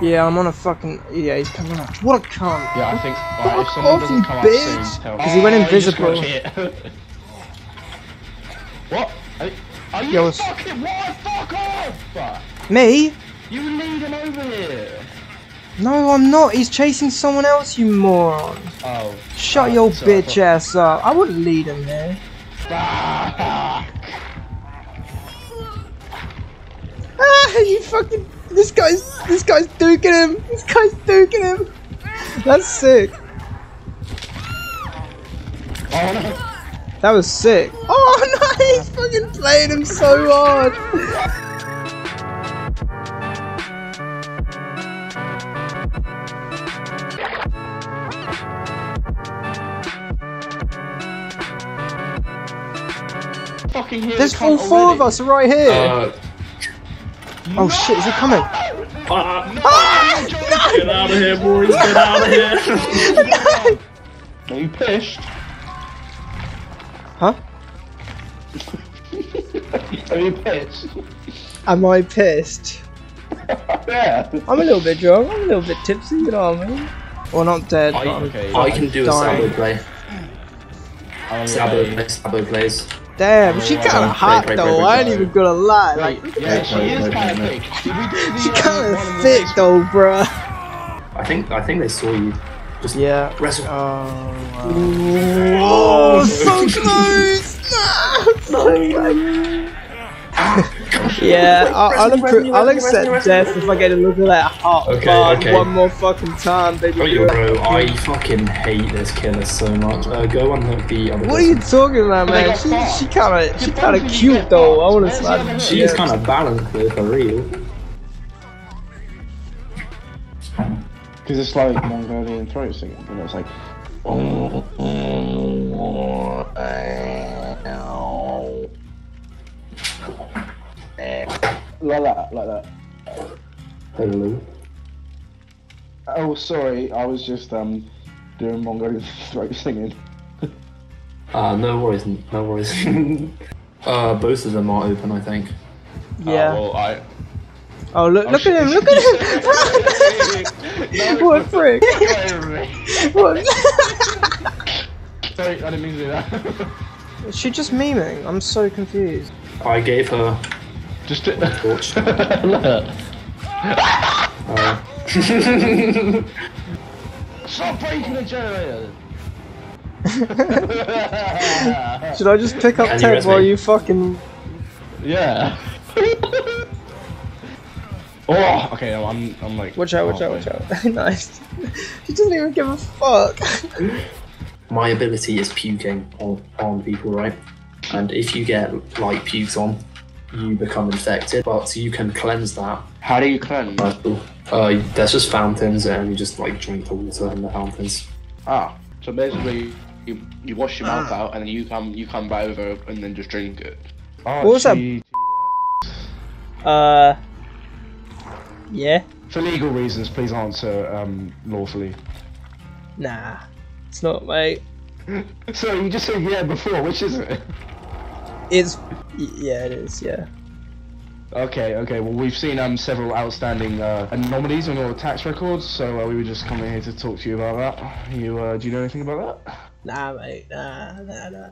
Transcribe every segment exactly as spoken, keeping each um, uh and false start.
Yeah, I'm on a fucking... Yeah, he's coming up. What a cunt. Yeah, I think... Alright, if someone doesn't come up soon, tell me. Because he went invisible. What? Are you Yo, fucking... What? Fuck off! Me? You leading over here. No, I'm not. He's chasing someone else, you moron. Oh. Shut oh, your sorry, bitch ass up. I wouldn't lead him there. Fuck. Ah, you fucking... This guy's, this guy's duking him. This guy's duking him. That's sick. Oh no. That was sick. Oh no, he's fucking playing him so hard. There's all four of us right here. Uh, oh no. Shit, is he coming? Uh, no, ah, no. Get out of here, boys, get out of here. No. Are you pissed? Huh? Are you pissed? Am I pissed? Yeah. I'm a little bit drunk, I'm a little bit tipsy, you know what I mean? Well, not dead, I, but okay, I can do dying. a Sabo play. Oh, Sabo yeah. play, Sabo plays. Damn, she's kind of hot break, break, though. Break, break, I ain't break. even gonna lie. Like, right. yeah, she break, is kind of thick. She kind of thick though, bruh. I think I think they saw you. Just yeah. Wrestle. Oh, wow. Oh, oh so close! No, no. Yeah, I'll I'll accept death if I get a look at that hot okay, bard okay. one more fucking time, baby. Oh, bro, I fucking hate this killer so much. Uh, go and look the other. What person. are you talking about, man? She she kind of she kind of cute though. I want to slap. She is kind of balanced though, for real. Because it's like Mongolian throat singing, you know, it's like. Oh, oh, oh, oh. Like that, like that. Hello. Oh, sorry, I was just um doing Mongolian throat singing. Ah, uh, no worries, no worries. uh, both of them are open, I think. Yeah. Uh, well, I... Oh, look! Oh, look at him! Look at him! What a prick! What? Sorry, I didn't mean to do that. Is she just memeing? I'm so confused. I gave her. Just a torch. uh. Stop breaking the generator! Should I just pick up Ted while you fucking. Yeah. Oh, okay, no, I'm, I'm like. Watch out, watch oh, out, watch out. out. Nice. She doesn't even give a fuck. My ability is puking on, on people, right? And if you get, like, pukes on, you become infected, but you can cleanse that. How do you cleanse? Uh, there's just fountains, and you just, like, drink the water in the fountains. Ah, so basically, you, you wash your mouth out, and then you come you come back over, and then just drink it. Oh, what was that? Uh... Yeah? For legal reasons, please answer, um, lawfully. Nah, it's not, mate. So, you just said yeah before, which is it? It's... yeah, it is, yeah. Okay, okay, well we've seen um several outstanding uh, anomalies on your tax records, so uh, we were just coming here to talk to you about that. You, uh, do you know anything about that? Nah, mate, nah, nah, nah.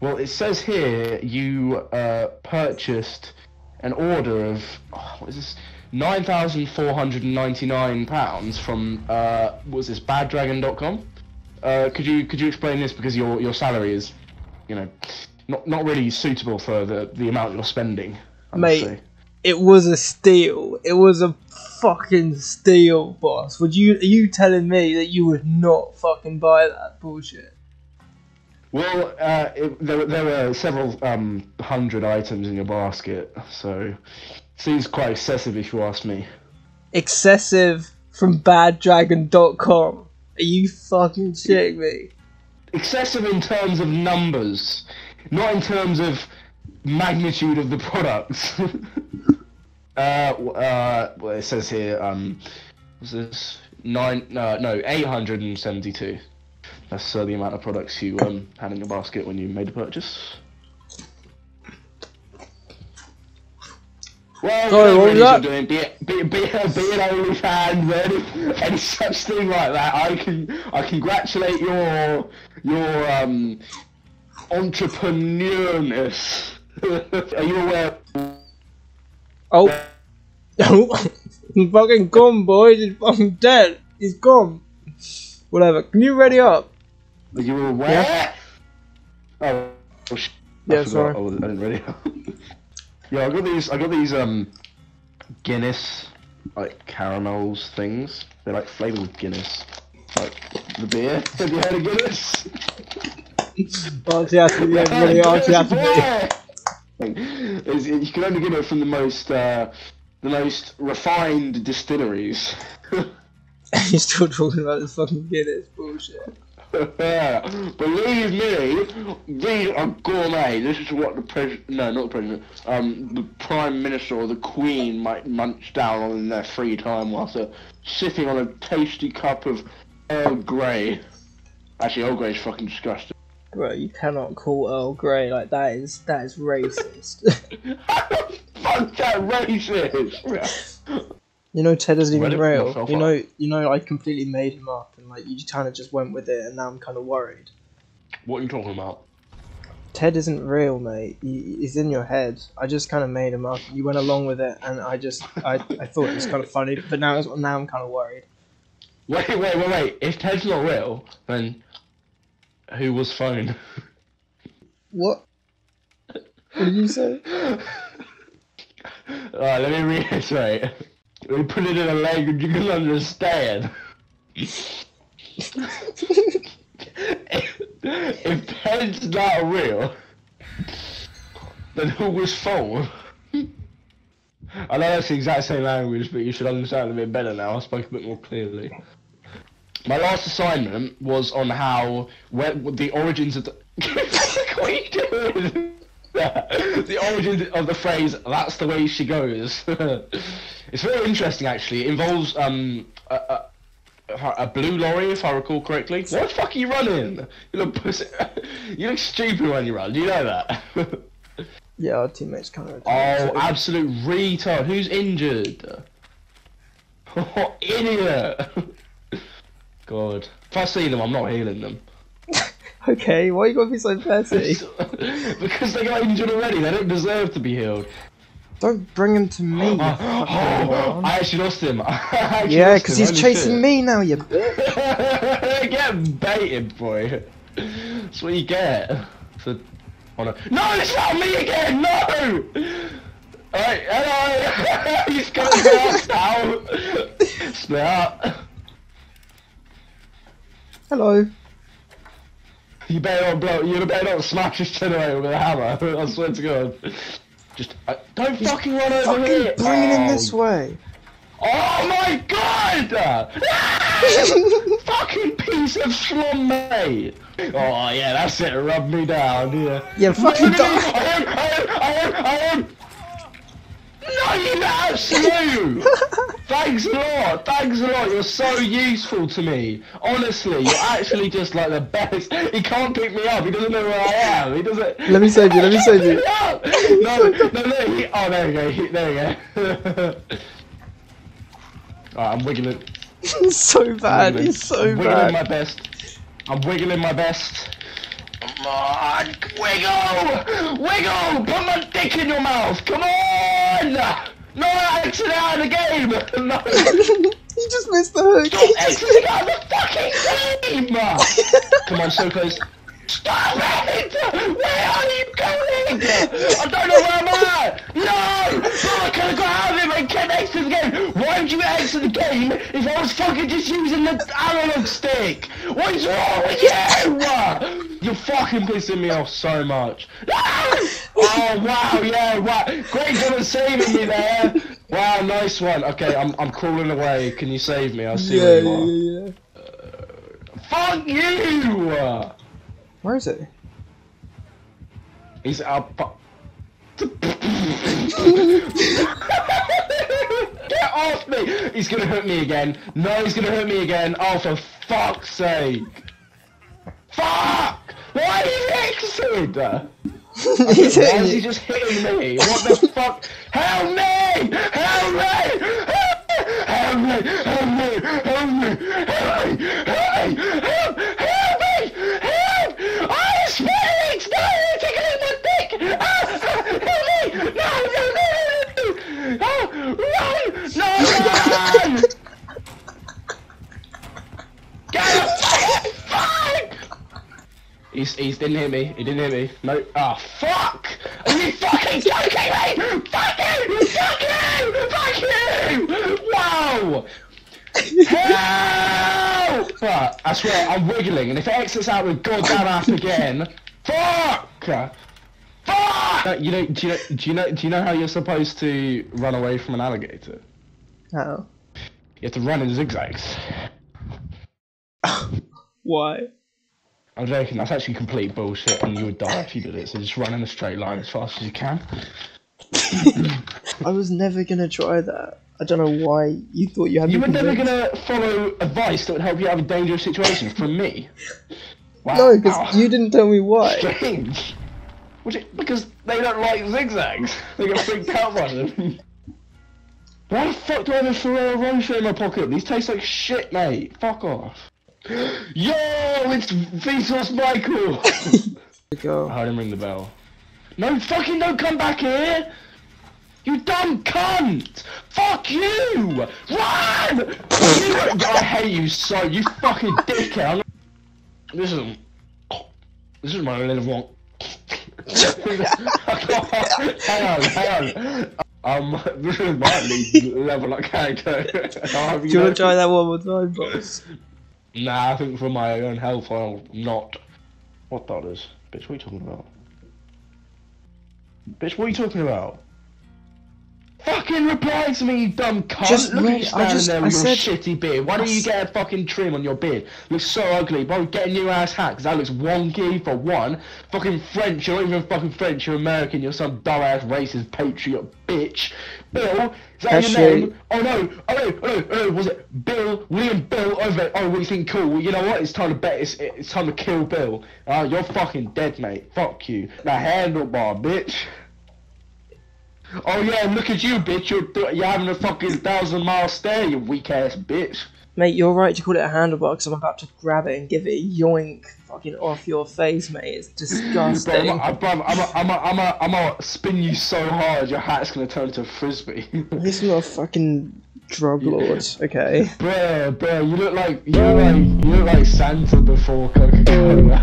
Well, it says here you uh, purchased an order of... Oh, what is this? nine thousand four hundred ninety-nine pounds from, uh, what is this, bad dragon dot com? Uh, could you could you explain this, because your your salary is, you know, not not really suitable for the the amount you're spending. Mate, it was a steal. It was a fucking steal, boss. Would you are you telling me that you would not fucking buy that bullshit? Well, uh, it, there there were several um hundred items in your basket, so it seems quite excessive if you ask me. Excessive from bad dragon dot com. Are you fucking shitting me? Excessive in terms of numbers, not in terms of magnitude of the products. uh, uh, well, it says here, um, what's this? Nine, no, no, eight hundred seventy-two. That's uh, the amount of products you um, had in your basket when you made the purchase. Well, sorry, what was that? Doing, be it, be, be, be an OnlyFans, any such thing like that. I can I congratulate your your um entrepreneurness. Are you aware? Oh, oh, he's fucking gone, boys. He's fucking dead. He's gone. Whatever. Can you ready up? Are you aware? Yeah. Oh, oh shit. Yeah, sorry. I, I didn't ready up. Yeah, I got these. I got these um, Guinness like caramels things. They're like flavored with Guinness, like the beer. Have you heard of Guinness? You can only get it from the most, uh, the most refined distilleries. You're still talking about this fucking Guinness bullshit. Believe me, these are gourmet. This is what the president, no, not the president, um, the prime minister or the queen might munch down on in their free time whilst they're sitting on a tasty cup of Earl Grey. Actually, Earl Grey's fucking disgusting. Bro, you cannot call Earl Grey like that. Is that is racist? Fuck that racist. You know, Ted isn't even real. You know, you know, I completely made him up, and like you kind of just went with it, and now I'm kind of worried. What are you talking about? Ted isn't real, mate. He, he's in your head. I just kind of made him up. You went along with it, and I just, I, I thought it was kind of funny, but now, now I'm kind of worried. Wait, wait, wait, wait. If Ted's not real, then who was phone? What? What did you say? Alright, let me reiterate. We put it in a language you can understand. if, if Ted's not real, then who was phone? I know that's the exact same language, but you should understand a bit better now. I spoke a bit more clearly. My last assignment was on how where, the origins of the what are you doing? The origins of the phrase "that's the way she goes." It's very interesting, actually. It involves um a, a, a blue lorry, if I recall correctly. What the fuck are you running? You look pussy. You look stupid when you run. You know that. Yeah, our teammates kind of. Oh, absolute retard! Who's injured? Oh, idiot! God. If I see them, I'm not healing them. Okay, why you gotta be so petty? Because they got injured already, they don't deserve to be healed. Don't bring him to me. Oh, oh, I actually lost him. Actually yeah, because he's chasing shit. Me now, you bitch. Get baited, boy. That's what you get. So, oh no. No, it's not me again, no! Alright, hello! He's gonna go out now. Split up. Hello. You better not blow. You better not smash his generator with a hammer. I swear to God. Just uh, don't He's fucking run over here. Fucking bring him this way. Oh my God! Ah! Fucking piece of slum, mate. Oh yeah, that's it. Rub me down. Yeah. Yeah, fucking die. I am. I am. I am. I am. No, you absolute! Thanks a lot, thanks a lot, you're so useful to me. Honestly, you're actually just like the best. He can't pick me up, he doesn't know where I am, he doesn't... Let me save you, let me save you. No, no, no, he... Oh, there we go, he... there we go. Alright, I'm wiggling. It's so bad, it's so I'm bad. I'm wiggling my best. I'm wiggling my best. Come on, wiggle! Wiggle! Put my dick in your mouth! Come on! No exit out of the game! No. You just missed the hook! Don't exit out of the fucking game! Come on, so close. Stop it! Where are you going? I don't know where I'm at! No! Bro, I could have got out of him and kept exiting the game! Why would you exit the game if I was fucking just using the analog stick? What is wrong with you? You're fucking pissing me off so much. Oh wow, yeah, wow. Great job of saving me there. Wow, nice one. Okay, I'm I'm crawling away. Can you save me? I'll see yeah, where you are. Yeah, yeah. Uh, fuck you! Where is it? He's up. Get off me! He's gonna hurt me again. No, he's gonna hurt me again. Oh, for fuck's sake! Fuck! Why are you exited? He's hitting you. He's just hitting me. What the fuck? Help me! Help me! Help me! Help me! Help me! Help me! Help me! Help me! Help me! Help me! Help! I am spinning! Stop! You're taking out my dick! Ah! Help me! No! No! No! Oh! Run! No! Run! Get up! He's, he's didn't hear me. He didn't hear me. No. Ah, oh, fuck! Are you fucking joking me? Fuck you! Fuck you! Fuck you! Wow! Help! Right, I swear, I'm wiggling, and if it exits out with goddamn ass again, fuck! Fuck! You know, do you know, do you know, do you know how you're supposed to run away from an alligator? How? Oh. You have to run in zigzags. Why? I'm joking, that's actually complete bullshit and you would die if you did it, so just run in a straight line as fast as you can. I was never gonna try that. I don't know why you thought you had You were never gonna follow advice that would help you out of a dangerous situation from me. Wow. No, because you didn't tell me why. Strange. Which is, because they don't like zigzags. They get freaked out by them. Why the fuck do I have a Ferrero Rocher in my pocket? These taste like shit, mate. Fuck off. Yo, it's Vsauce Michael! Go. I heard him ring the bell. No, fucking don't come back here! You dumb cunt! Fuck you! Run! You, I hate you so, you fucking dickhead! This is... This is my little one. Hang on, hang on. Um, this is my league level I can't go. Do you want to try that one more time, boss? Nah, I think for my own health I'll not. What dollars? Bitch, what are you talking about? Bitch, what are you talking about? Fucking reply to me, you dumb cunt! Just Look at you standing just, there with I your said, shitty beard. Why I don't you get a fucking trim on your beard? Looks so ugly. Why don't you get a new ass hat? Because that looks wonky for one. Fucking French, you're not even fucking French, you're American, you're some dumb ass racist patriot bitch. Bill, is that That's your name? True. Oh no, oh no, oh no, oh no, was it Bill? William Bill over there. Oh, what do you think? Cool. Well, you know what? It's time to bet. It's, it's time to kill Bill. Oh, you're fucking dead, mate. Fuck you. Now handlebar, bitch. Oh yeah, look at you, bitch. You're you're having a fucking thousand mile stare, you weak ass bitch. Mate, you're right to call it a handlebar because I'm about to grab it and give it a yoink fucking off your face, mate. It's disgusting. I'm gonna I'm I'm I'm I'm spin you so hard your hat's gonna turn into a frisbee. This is not a fucking drug lord, okay? Bruh, bruh, you look like you look like you look like Santa before Coca-Cola.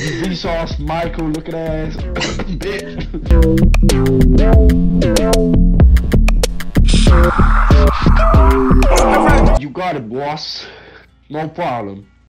Vsauce Michael looking ass bitch. You got it, boss. No problem.